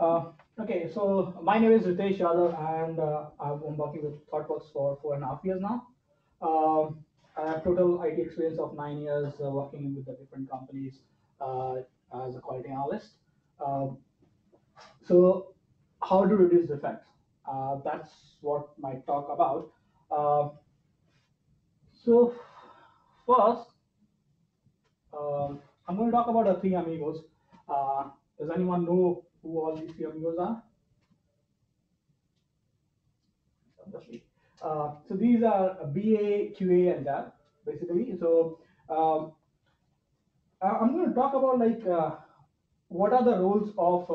Okay, so my name is Ritesh Yadav, and I've been working with ThoughtWorks for 4.5 years now. I have total IT experience of 9 years working with the different companies as a quality analyst. So how to reduce defects? That's what my talk about. So first, I'm going to talk about the three amigos. Does anyone know who all these three amigos are? So these are BA, QA, and Dev, basically. So I'm going to talk about like what are the roles of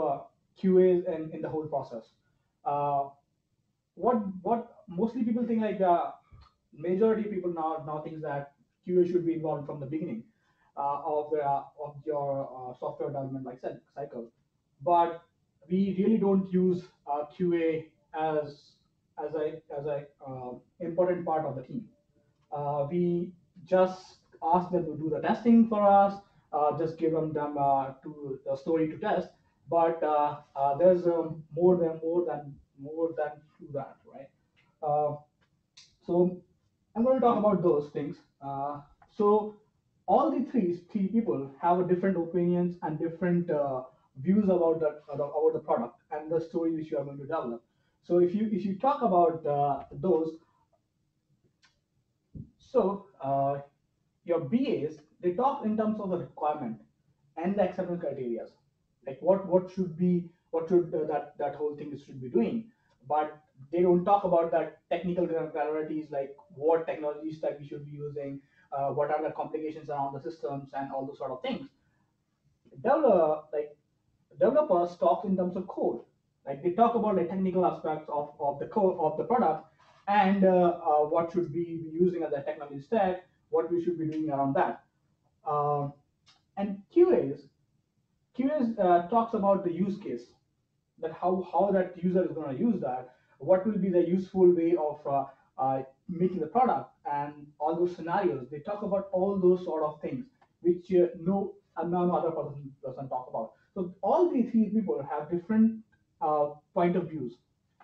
QAs in the whole process. What mostly people think, like majority people now thinks that QA should be involved from the beginning of your software development like cycle. But we really don't use QA as a important part of the team. We just ask them to do the testing for us, just give them the story to test. But there's more than to that, right? So I'm going to talk about those things. So all the three people have different opinions and different views about the product and the story which you are going to develop. So if you talk about those, so your BAs, they talk in terms of the requirement and the acceptance criteria, like what should that whole thing should be doing. But they don't talk about that technical priorities, like what technologies that we should be using, what are the complications around the systems, and all those sort of things. Developers talk in terms of code. Like they talk about the technical aspects of the code of the product, and what should we be using as a technology stack, what we should be doing around that. And QAs talks about the use case, that how that user is going to use that, what will be the useful way of making the product, and all those scenarios. They talk about all those sort of things which no other person talk about. So all these three people have different point of views,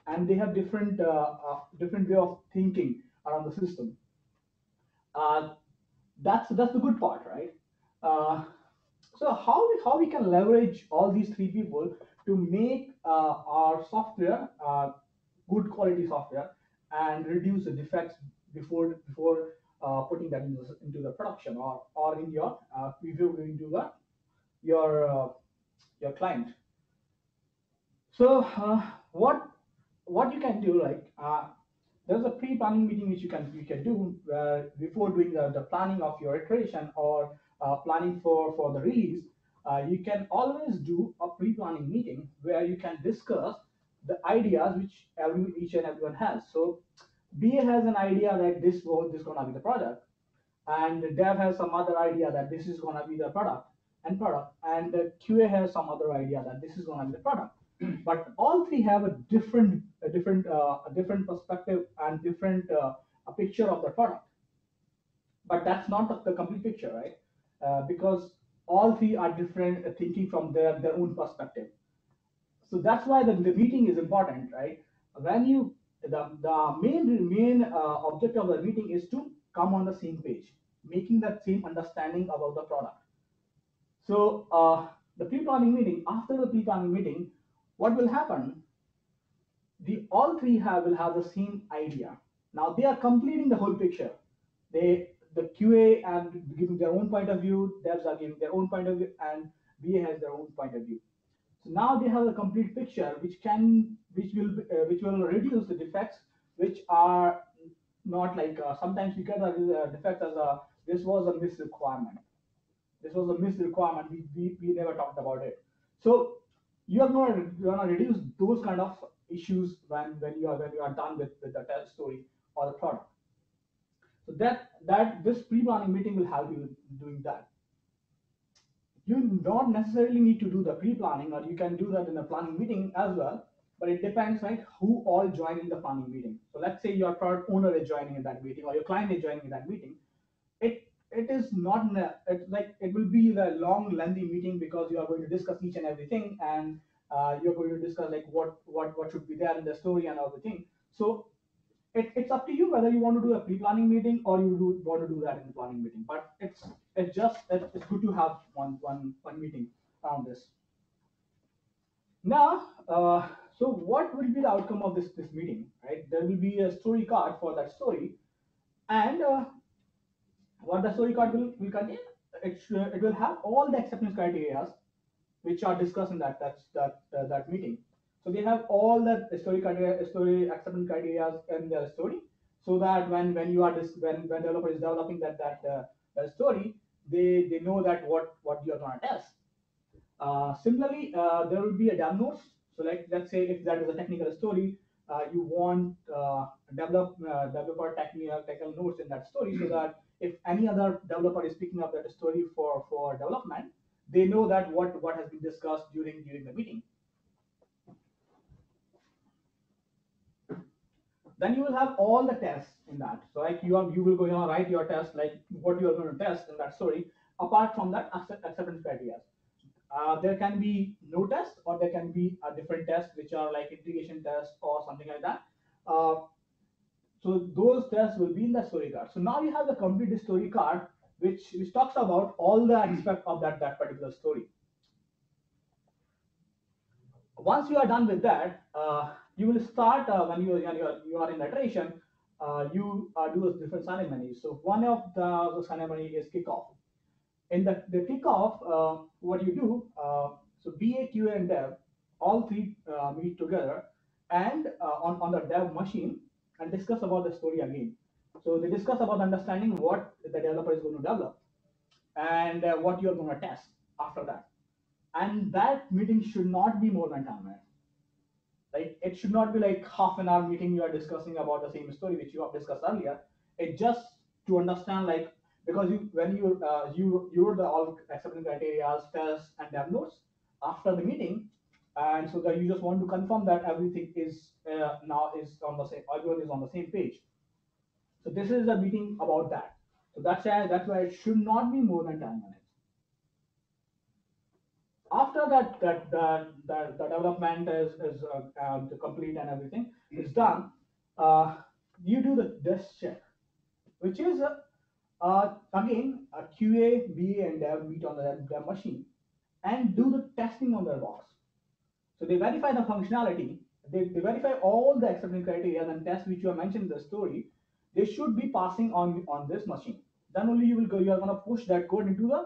and they have different way of thinking around the system. That's the good part, right? So how we can leverage all these three people to make our software good quality software and reduce the defects before putting that into the production or in your your client. So what you can do, like there's a pre-planning meeting which you can do before doing the planning of your iteration or planning for the release. You can always do a pre-planning meeting where you can discuss the ideas which each and everyone has. So BA has an idea that this is gonna be the product, and Dev has some other idea that this is gonna be the product, and QA has some other idea that this is gonna be the product. But all three have a different perspective and different a picture of the product. But that's not the complete picture, right? Because all three are different, thinking from their own perspective. So that's why the meeting is important, right? When the main object of the meeting is to come on the same page, making that same understanding about the product. So the pre-planning meeting, after the pre-planning meeting, what will happen? All three will have the same idea. Now they are completing the whole picture. The QA are giving their own point of view, Devs are giving their own point of view, and BA has their own point of view. So now they have a complete picture, which will reduce the defects, which are not like sometimes you get a defect as this was a missed requirement. This was a missed requirement. We never talked about it. So you are going to reduce those kind of issues when you are done with the test story or the product. So this pre-planning meeting will help you doing that. You don't necessarily need to do the pre-planning, or you can do that in the planning meeting as well. But it depends, like who all join in the planning meeting. So let's say your product owner is joining in that meeting, or your client is joining in that meeting. It will be a long, lengthy meeting because you are going to discuss each and everything, and You're going to discuss like what should be there in the story and everything. So it's up to you whether you want to do a pre-planning meeting or you want to do that in the planning meeting. But it's good to have one meeting around this. Now, so what will be the outcome of this meeting, right? There will be a story card for that story, and what the story card will contain, it will have all the acceptance criteria which are discussed in that meeting. So they have all the story acceptance criteria in their story, so that when developer is developing that story, they know that what you are going to test. Similarly, there will be a dev notes. So let's say if that is a technical story, you want developer technical notes in that story, so that if any other developer is picking up that story for development, they know that what has been discussed during the meeting. Then you will have all the tests in that. So like you will go and write your test, like what you are going to test in that story. Apart from that, acceptance criteria. There can be no test, or there can be a different test, which are like integration tests or something like that. So those tests will be in the story card. So now you have the complete story card, which talks about all the aspects of that particular story. Once you are done with that, you will start when you are in iteration. You do a different ceremonies. So one of the ceremony is kickoff. In the kickoff, what you do, so BA, QA, and Dev, all three meet together and on the Dev machine and discuss about the story again. So they discuss about understanding what the developer is going to develop and what you are going to test after that. And that meeting should not be more than 10 minutes. Like, it should not be like half an hour meeting you are discussing about the same story which you have discussed earlier. It just to understand, like, because you wrote all acceptance criteria, tests, and dev notes after the meeting, and so that you just want to confirm that everything is everyone is on the same page. So this is a meeting about that. So that's why it should not be more than 10 minutes. After that the development is complete and everything is done, you do the desk check, which is again, a QA, BA, and Dev meet on their machine and do the testing on their box. So they verify the functionality, they verify all the acceptance criteria and tests which you have mentioned in the story. They should be passing on this machine. Then only you are gonna push that code into the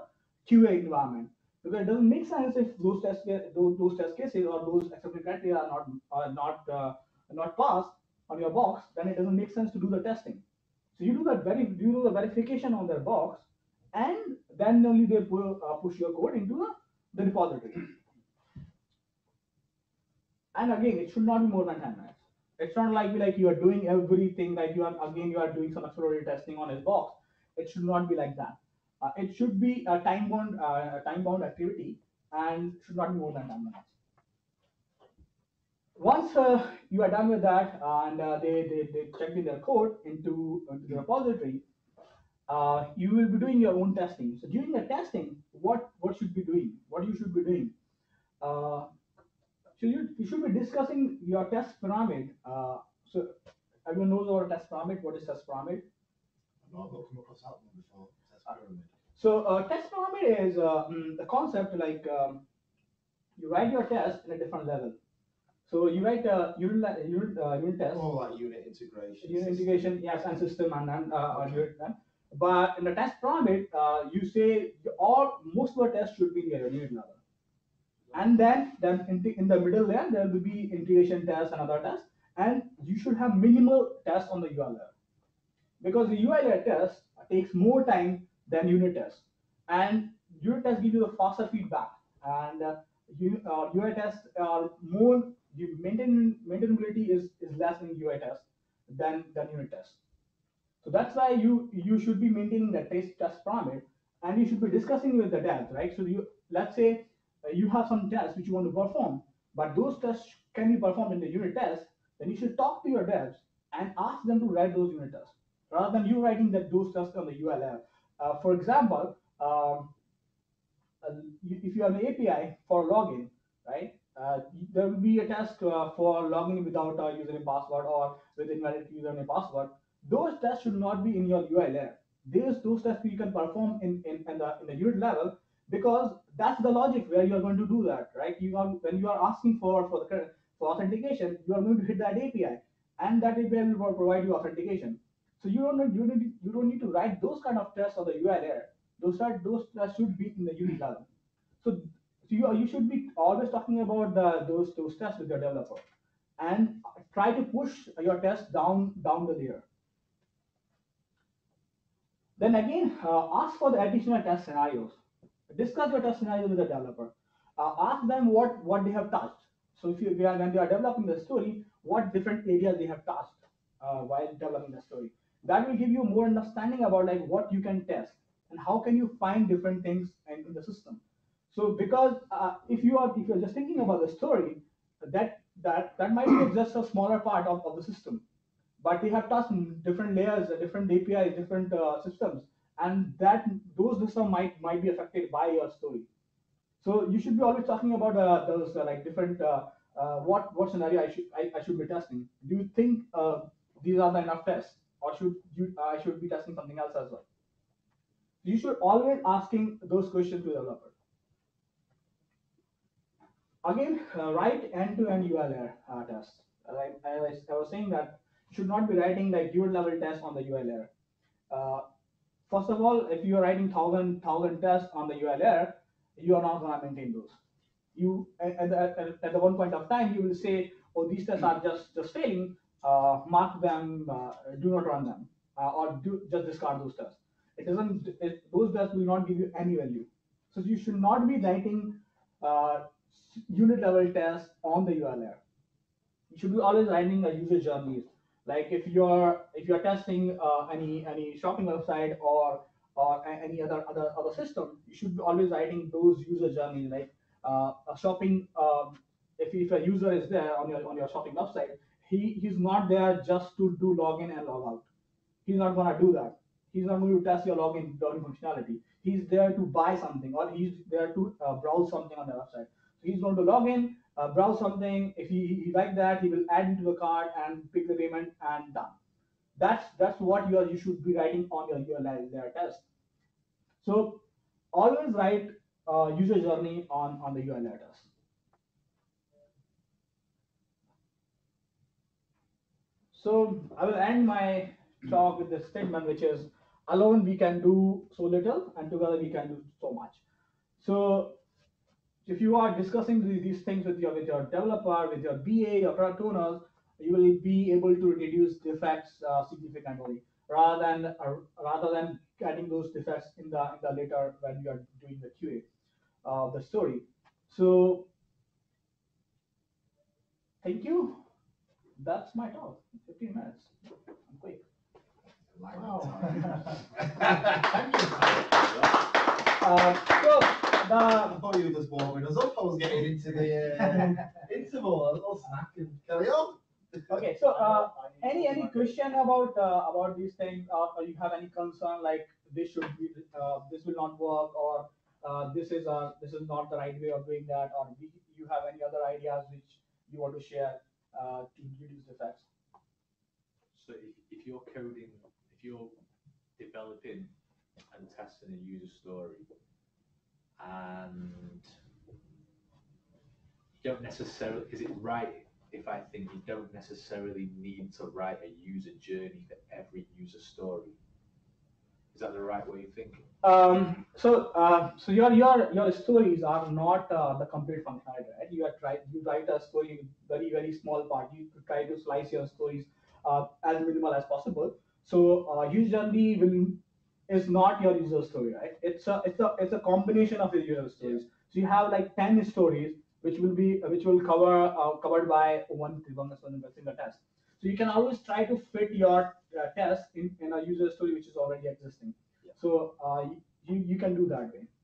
QA environment, because it doesn't make sense if those test cases or those acceptance criteria are not passed on your box. Then it doesn't make sense to do the testing. So you do the verification on their box, and then only they push your code into the repository. And again, it should not be more than 10 minutes. It's not like you are doing everything, like you are doing some accelerated testing on his box. It should not be like that. It should be a time bound activity, and should not be more than 10 minutes. Once you are done with that, and they check in their code into the repository, you will be doing your own testing. So during the testing, what you should be doing, so you should be discussing your test pyramid. So everyone knows about test pyramid. What is test pyramid? So test pyramid is the concept, like you write your test in a different level. So you write a unit test. Oh, like unit integration. Unit integration, yes, and system and unit. But in the test pyramid, you say most of the tests should be in your unit level, and then in the middle layer there will be integration tests and other tests, and you should have minimal tests on the UI layer, because the UI layer test takes more time than unit tests, and unit tests give you the faster feedback, and UI tests are more. You maintainability is less in UI test than unit test. So that's why you should be maintaining the test pyramid, and you should be discussing with the devs, right? So let's say you have some tests which you want to perform, but those tests can be performed in the unit test. Then you should talk to your devs and ask them to write those unit tests, rather than you writing those tests on the UI level. For example, if you have an API for login, right? There will be a test for logging without a username password or with invalid username password. Those tests should not be in your UI layer. Those tests you can perform in the unit level, because that's the logic where you are going to do that, right? When you are asking for authentication, you are going to hit that API, and that API will provide you authentication. So you don't need to write those kind of tests on the UI layer. Those tests should be in the unit level. So you should be always talking about those tests with your developer, and try to push your tests down the layer. Then again, ask for the additional test scenarios. Discuss your test scenario with the developer. Ask them what they have touched. So when they are developing the story, what different areas they have touched while developing the story. That will give you more understanding about like what you can test and how can you find different things in the system. So because if you're just thinking about the story, that might be just a smaller part of the system, but they have touched different layers, different APIs, different systems, and those systems might be affected by your story. So you should be always talking about those like different what scenario I should be testing. Do you think these are the enough tests, or should I be testing something else as well? You should always asking those questions to the developer. Again, write end-to-end UI layer tests. As I was saying, that should not be writing like unit level tests on the UI layer. First of all, if you are writing 1,000 tests on the UI layer, you are not going to maintain those. At the one point of time, you will say, "Oh, these tests are just failing. Mark them. Do not run them, or just discard those tests." Those tests will not give you any value. So you should not be writing unit level tests on the UI layer. You should be always writing a user journeys. Like if you're testing any shopping website or any other system, you should be always writing those user journeys. Like a shopping, if a user is there on your shopping website, he's not there just to do login and log out. He's not gonna do that. He's not going to test your login functionality. He's there to buy something, or he's there to browse something on the website. So he's going to log in, browse something. If he likes that, he will add into the cart and pick the payment and done. That's what you should be writing on your UI layer test. So always write user journey on the UI layer test. So I will end my talk with this statement, which is, alone we can do so little, and together we can do so much. So if you are discussing these things with your developer, with your BA, your product owners, you will be able to reduce defects significantly, rather than adding those defects in the later when you are doing the QA of the story. So thank you. That's my talk. 15 minutes. I'm quick. Wow. Thank you. Before you just warming us up, I was getting into the interval, a little snack, and carry on. Okay. So, any question about these things, or you have any concern like this should be, this will not work, or this is not the right way of doing that, or you have any other ideas which you want to share to reduce the effects? So if you're coding, if you're developing and testing a user story, and you don't necessarily, is it right if I think you don't necessarily need to write a user journey for every user story? Is that the right way of thinking? So your stories are not the complete functionality, right? You write a story in very, very small part. You try to slice your stories as minimal as possible. So user journey is not your user story, right? It's a combination of your user stories. Yeah. So you have like 10 stories which will covered by one single test. So you can always try to fit your test in a user story which is already existing. Yeah. So you can do that way.